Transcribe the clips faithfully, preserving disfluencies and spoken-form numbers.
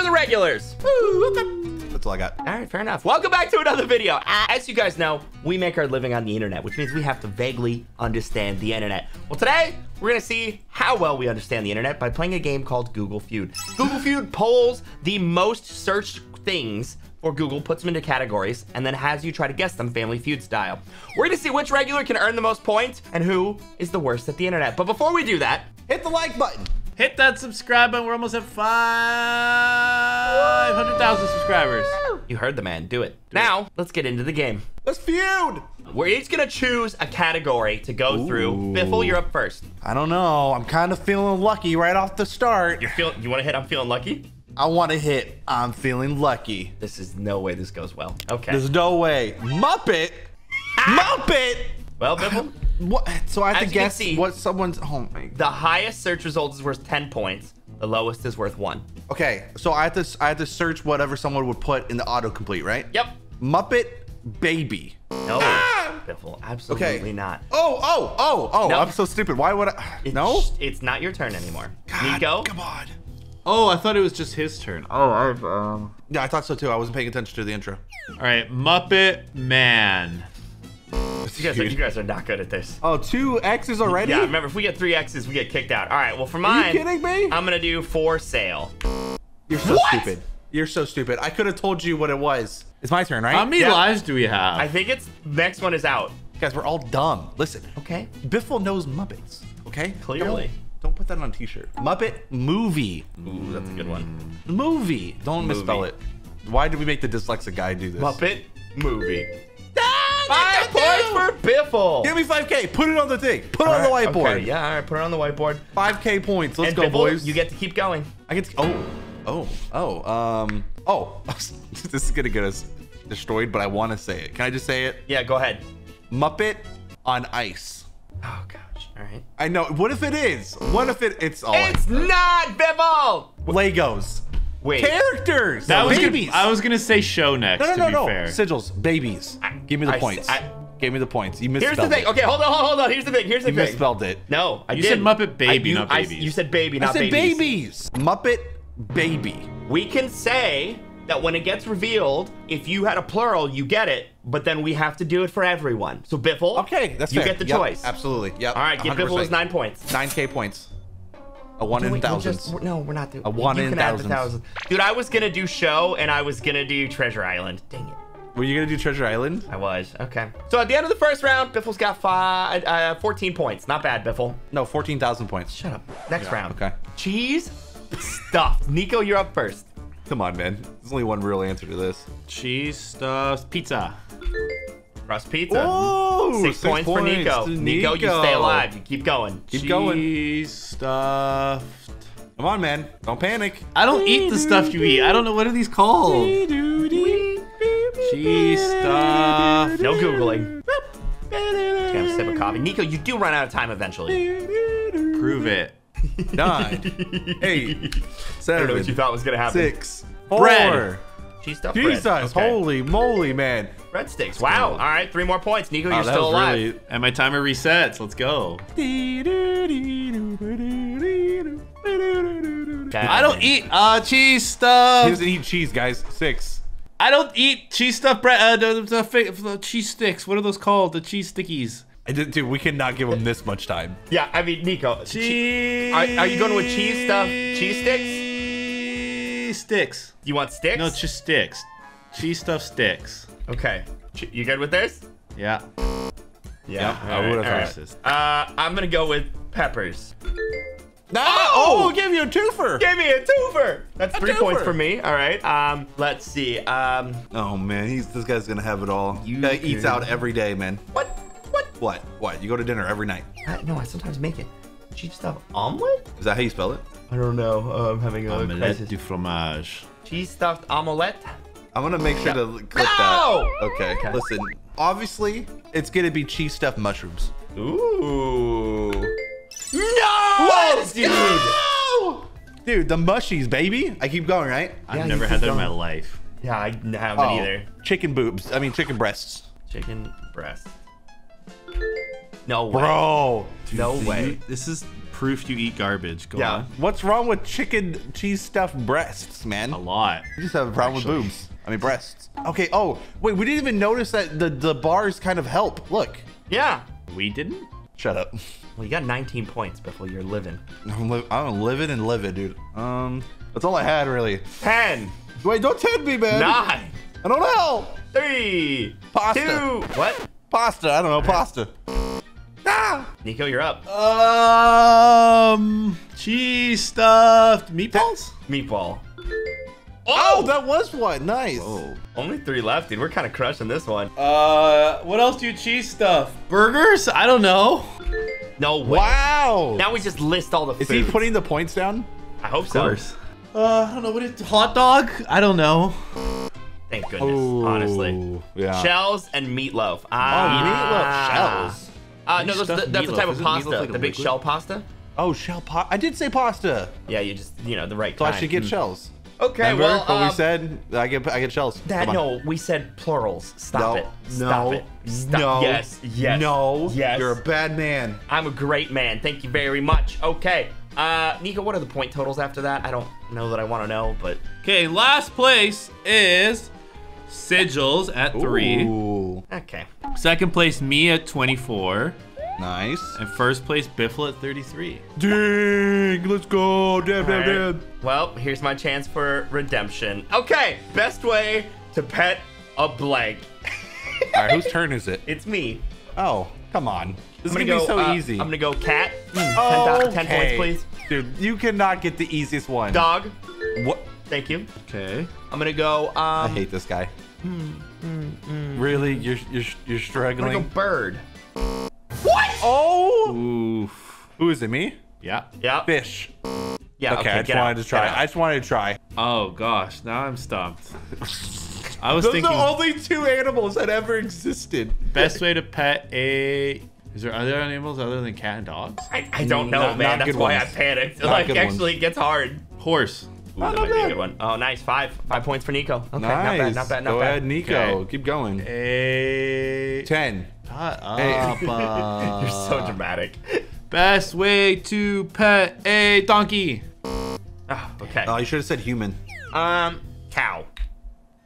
for the regulars. Ooh, okay. That's all I got. All right, fair enough. Welcome back to another video. Uh, as you guys know, we make our living on the internet, which means we have to vaguely understand the internet. Well, today, we're gonna see how well we understand the internet by playing a game called Google Feud. Google Feud polls the most searched things, or Google puts them into categories, and then has you try to guess them Family Feud style. We're gonna see which regular can earn the most points and who is the worst at the internet. But before we do that, hit the like button. Hit that subscribe button. We're almost at five hundred thousand subscribers. You heard the man. Do it. Do now, it. Let's get into the game. Let's feud. We're each going to choose a category to go Ooh. through. Biffle, you're up first. I don't know. I'm kind of feeling lucky right off the start. You're feel you want to hit I'm feeling lucky? I want to hit I'm feeling lucky. This is no way this goes well. Okay. There's no way. Muppet? Ah. Muppet? Well, Biffle. What? So I have As to guess see, what someone's home. Oh, the highest search result is worth ten points. The lowest is worth one. Okay, so I have to I have to search whatever someone would put in the autocomplete, right? Yep. Muppet baby. No, ah! Biffle, absolutely okay. not. Oh, oh, oh, oh! Nope. I'm so stupid. Why would I? It's, no, it's not your turn anymore. God, Nico, come on. Oh, I thought it was just his turn. Oh, I've um. Yeah, I thought so too. I wasn't paying attention to the intro. All right, Muppet Man. You guys, are, you guys are not good at this. Oh, two X's already? Yeah, remember, if we get three X's, we get kicked out. All right, well, for mine, are you kidding me? I'm going to do for sale. You're so what? stupid. You're so stupid. I could have told you what it was. It's my turn, right? How many yeah. lives do we have? I think it's next one is out. Guys, we're all dumb. Listen, okay? Biffle knows Muppets, okay? Clearly. Don't, don't put that on a T-shirt. Muppet movie. Ooh, that's a good one. Movie. Don't movie. misspell it. Why did we make the dyslexic guy do this? Muppet movie. Five points for Biffle. Give me five K. Put it on the thing. Put it on the whiteboard. Okay, yeah, all right. Put it on the whiteboard. five K points. Let's go, boys. You get to keep going. I get to. Oh, oh, oh, um, oh. This is going to get us destroyed, but I want to say it. Can I just say it? Yeah, go ahead. Muppet on ice. Oh, gosh. All right. I know. What if it is? What if it? It's all. It's not, Biffle. Legos. Wait. Characters. That no, was babies. Gonna, I was gonna say show next. No, no, no, to be no. Fair. Sigils, babies. I, Give me the I, points. I, Give me the points. You misspelled it. Here's the thing. It. Okay, hold on, hold on. Here's the thing. Here's the you thing. You misspelled it. No, I you did. You said Muppet baby, I, you, not babies. I, you said baby, not babies. I said babies. babies. Muppet baby. We can say that when it gets revealed, if you had a plural, you get it. But then we have to do it for everyone. So Biffle. Okay, that's you fair. get the yep, choice. Absolutely. Yep. All right, give Biffle his nine points. nine K points. A one in thousands. No, we're not doing. A one in thousands. Dude, I was gonna do show and I was gonna do Treasure Island. Dang it. Were you gonna do Treasure Island? I was. Okay. So at the end of the first round, Biffle's got five, uh, fourteen points. Not bad, Biffle. No, fourteen thousand points. Shut up. Next yeah, round. Okay. Cheese stuffed. Nico, you're up first. Come on, man. There's only one real answer to this. Cheese stuffed pizza. Crust pizza. Ooh, six, six points, points for Nico. Nico. Nico, you stay alive. You keep going. Keep Cheese going. Cheese stuffed. Come on, man. Don't panic. I don't Dee eat do the stuff you eat. I don't know. What are these called? Dee do dee. Cheese stuffed. No Googling. Just gonna sip a coffee. Nico, you do run out of time eventually. Prove it. Nine. Eight. Seven. I don't know what you thought was going to happen. Six. Four. Bread. Cheese stuffed Jesus, bread. Jesus, okay. Holy moly, man. Breadsticks. Wow. All right, three more points. Nico, oh, you're still alive. Really, and my timer resets. Let's go. God. I don't eat uh, cheese stuff. He doesn't eat cheese, guys. Six. I don't eat cheese stuffed bread. Uh, the, the, the, the cheese sticks. What are those called? The cheese stickies. I did, dude, we cannot give him this much time. Yeah, I mean, Nico. Cheese. Are, are you going with cheese stuffed cheese sticks? Sticks. You want sticks? No, it's just sticks. Cheese stuffed sticks. Okay. You good with this? Yeah. Yeah. Yep. I would have this. Right. Uh, I'm gonna go with peppers. No! Oh, oh, give me a twofer. Give me a twofer. That's a three twofer. points for me. All right. Um, let's see. Um. Oh man, he's this guy's gonna have it all. You he eats out every day, man. What? What? What? What? You go to dinner every night? Uh, no, I sometimes make it. Cheese stuffed omelet? Is that how you spell it? I don't know. Uh, I'm having a omelette du fromage. Cheese stuffed omelette. I'm gonna make sure to click no! that. Okay, okay. Listen. Obviously, it's gonna be cheese stuffed mushrooms. Ooh. No! What, dude? No! Dude, the mushies, baby. I keep going, right? Yeah, I've never had that going. in my life. Yeah, I haven't oh, either. Chicken boobs. I mean, chicken breasts. Chicken breasts. No way. Bro. No way. This is proof you eat garbage. Go yeah. on. What's wrong with chicken cheese stuffed breasts, man? A lot. You just have a problem Actually. with boobs. I mean, breasts. Okay. Oh, wait. We didn't even notice that the, the bars kind of help. Look. Yeah. We didn't? Shut up. Well, you got nineteen points before you're living. I'm, li I'm living and living, dude. Um, that's all I had, really. ten. Wait, don't ten me, man. nine. I don't know. three. Pasta. two. What? Pasta. I don't know. Pasta. Ah! Nico, you're up. Um, cheese stuffed meatballs? That, meatball. Oh! oh, that was one. Nice. Whoa. Only three left, dude. We're kind of crushing this one. Uh, what else do you cheese stuff? Burgers? I don't know. No way. Wow. Now we just list all the foods. Is he putting the points down? I hope so. Of course. Uh, I don't know. What is hot dog? I don't know. Thank goodness, oh, honestly. Yeah. Shells and meatloaf. Ah. Oh, meatloaf shells. Uh, no, that's, the, that's the type of Isn't pasta, like the big liquid? shell pasta. Oh, shell pasta. I did say pasta. Yeah, you just, you know, the right so kind. So I should get mm. shells. Okay, Remember well, what um, we said? I get, I get shells. That, no, we said plurals. Stop no, it. Stop no, it. Stop. No. Yes. Yes. No. Yes. You're a bad man. I'm a great man. Thank you very much. Okay. Uh, Nico, what are the point totals after that? I don't know that I want to know, but. Okay, last place is Sigils at three. Ooh. Okay. Second place, me at twenty-four. Nice. And first place, Biffle at thirty-three. Dang, let's go. Dab, dab, dab. Well, here's my chance for redemption. Okay, best way to pet a blank. All right, whose turn is it? It's me. Oh, come on. This is gonna, gonna go, be so uh, easy. I'm gonna go cat. Mm, okay. ten, ten points, please. Dude, you cannot get the easiest one. Dog. What? Thank you. Okay. I'm gonna go, um. I hate this guy. Mm, mm, mm, really? You're, you're, you're struggling? I'm gonna go bird. What? Oh! Oof. Ooh, is it me? Yeah. Yeah. Fish. Yeah, okay. okay I just wanted out. to try. I just wanted to try. Oh, gosh. Now I'm stumped. I was Those thinking. Those are only two animals that ever existed. Best way to pet a. Is there other animals other than cat and dogs? I, I don't know, no, man. That's why ones. I panicked. Not like, actually, ones. it gets hard. Horse. Ooh, that might be a good one. Oh, nice. Five. Five points for Nico. Okay, nice. Not bad, not bad, not Go bad. Go ahead, Nico. Okay. Keep going. A... ten. Shut up. Uh... You're so dramatic. Best way to pet a donkey. Oh, okay. Oh, you should have said human. Um, cow.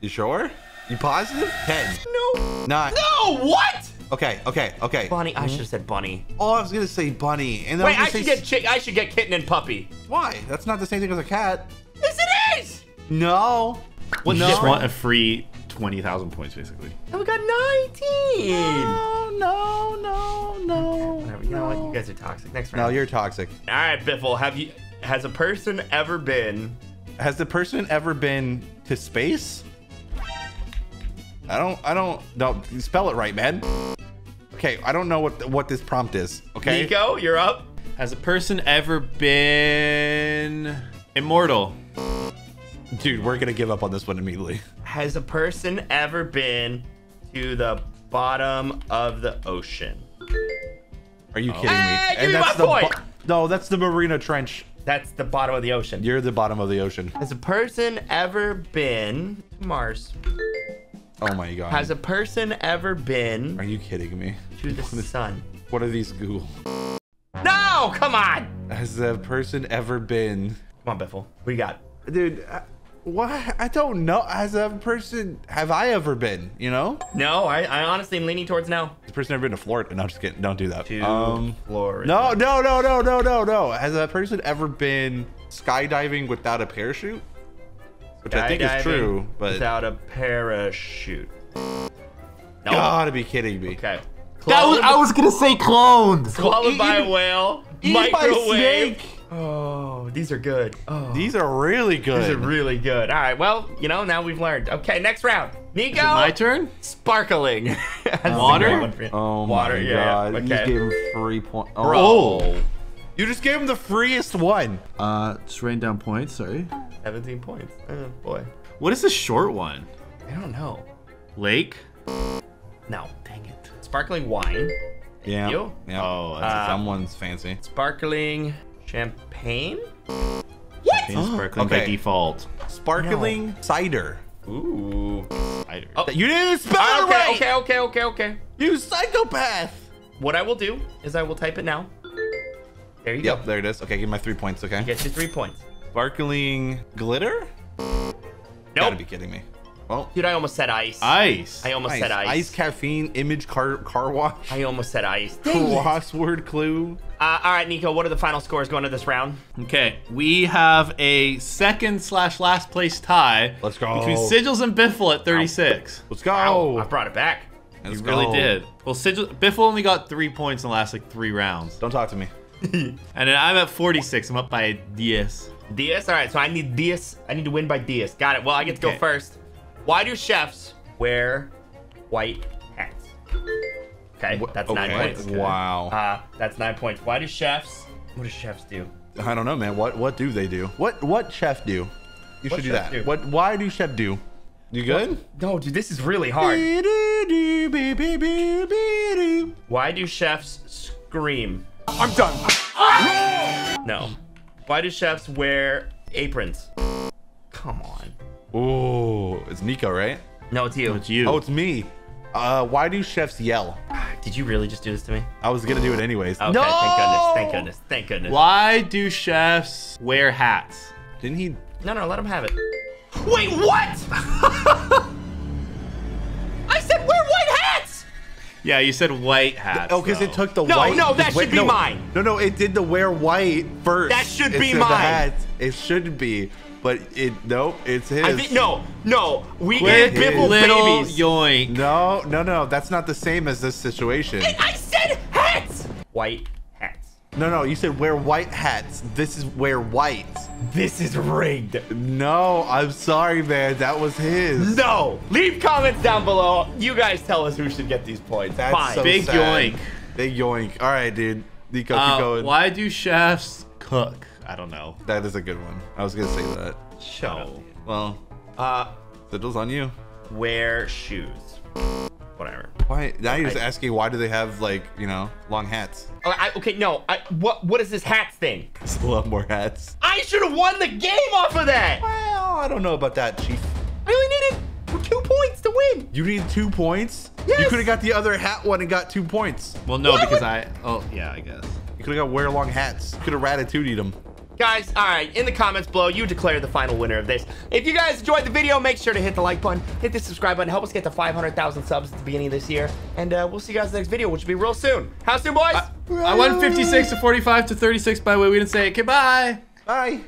You sure? You positive? ten. No. Not. No, what? Okay, okay, okay. Bunny, I should have said bunny. Oh, I was gonna say bunny. And then Wait, I, I should get chick. I should get kitten and puppy. Why? That's not the same thing as a cat. Yes, it is. No. Well, you no. just want a free twenty thousand points, basically. And we got nineteen. No, no, no, no. Whatever. You no. know what? You guys are toxic. Next round. No, you're toxic. All right, Biffle. Have you? Has a person ever been? Has the person ever been to space? I don't. I don't. No, spell it right, man. Okay, I don't know what what this prompt is. Okay. Nico, you're up. Has a person ever been immortal? Dude, we're gonna give up on this one immediately. Has a person ever been to the bottom of the ocean? Are you oh. kidding me? Hey, give and me that's my the point. No, that's the Mariana Trench. That's the bottom of the ocean. You're the bottom of the ocean. Has a person ever been to Mars? Oh my God. Has a person ever been? Are you kidding me? To the sun. What are these Google? No, come on. Has a person ever been? Come on, Biffle. What do you got? Dude, I, what? I don't know. Has a person, have I ever been, you know? No, I, I honestly am leaning towards no. Has a person ever been to Florida? No, I'm just kidding. Don't do that. To um, Florida. No, no, no, no, no, no, no. Has a person ever been skydiving without a parachute? Which I think is true, but without a parachute. No. Gotta be kidding me. Okay. That was, I was gonna say cloned. Swallowed by a whale. Eaten by a snake. Oh, these are good. Oh. These are really good. These are really good. All right. Well, you know, now we've learned. Okay, next round. Nico. Is it my turn. Sparkling. Water. Oh Water. My God. Yeah. Okay. You gave him three points. Oh. Bro. You just gave him the freest one. Uh, just rain down points. Sorry. seventeen points. Oh, boy. What is the short one? I don't know. Lake? No. Dang it. Sparkling wine. Thank yeah. You. yeah. Oh, that's um, someone's fancy. Sparkling champagne? What? Oh, sparkling okay. by default. Sparkling no. cider. Ooh. Cider. Oh. You didn't even spell oh, okay, it right. Okay, okay, okay, okay. You psychopath. What I will do is I will type it now. There you yep, go. Yep, there it is. Okay, give me my three points, okay? You get your three points. Sparkling glitter? Nope. You gotta be kidding me. Well, dude, I almost said ice. Ice. I almost ice. said ice. Ice, caffeine, image, car car wash. I almost said ice. Crossword clue. Uh, all right, Nico, what are the final scores going to this round? Okay, we have a second slash last place tie. Let's go. Between Sigils and Biffle at thirty-six. Ow. Let's go. Ow. I brought it back. Let's you go. really did. Well, Sigil, Biffle only got three points in the last like three rounds. Don't talk to me. And then I'm at forty-six. I'm up by Diaz. Diaz? All right, so I need Diaz. I need to win by Diaz. Got it. Well, I get to okay. go first. Why do chefs wear white hats? Okay, that's okay. nine points. Wow. Uh, that's nine points. Why do chefs, what do chefs do? I don't know, man. What what do they do? What what chef do? You what should do that. Do? What? Why do chef do? You good? What? No, dude, this is really hard. Why do chefs scream? I'm done. No. Why do chefs wear aprons? Come on. Oh, it's Nico, right? No, it's you. No, it's you. Oh, it's me. Uh, why do chefs yell? Did you really just do this to me? I was gonna do it anyways. Okay, no! Thank goodness. Thank goodness. Thank goodness. Why do chefs wear hats? Didn't he? No, no. Let him have it. Wait, what? I said wear white hats. Yeah, you said white hats. Oh, because it took the no, white. No, no, that should be no, mine. No, no, it did the wear white first. That should be mine. The hats. It should be. But it nope, it's his. I think, no, no, we get Biffle babies. Yoink. No, no, no, that's not the same as this situation. It, I said hats. White hats. No, no, you said wear white hats. This is wear white. This is rigged. No, I'm sorry, man. That was his. No, leave comments down below. You guys tell us who should get these points. That's Fine. So Big sad. yoink. Big yoink. All right, dude. Nico, uh, keep going. Why do chefs cook? I don't know. That is a good one. I was gonna say that. Shut up, dude. Well, uh, Sigil's on you. Wear shoes. Whatever. Why? Now you're I, just asking why do they have like you know long hats? I, okay, no. I, what? What is this hats thing? There's a lot more hats. I should have won the game off of that. Well, I don't know about that, Chief. I only needed two points to win. You need two points? Yes. You could have got the other hat one and got two points. Well, no, well, because I, I. Oh, yeah, I guess. You could have got wear long hats. You could have ratatouille'd them. Guys, all right, in the comments below, you declare the final winner of this. If you guys enjoyed the video, make sure to hit the like button, hit the subscribe button, help us get to five hundred thousand subs at the beginning of this year, and uh, we'll see you guys in the next video, which will be real soon. How soon, boys? I, I won fifty-six to forty-five to thirty-six, by the way. We didn't say it. Okay, bye. Bye.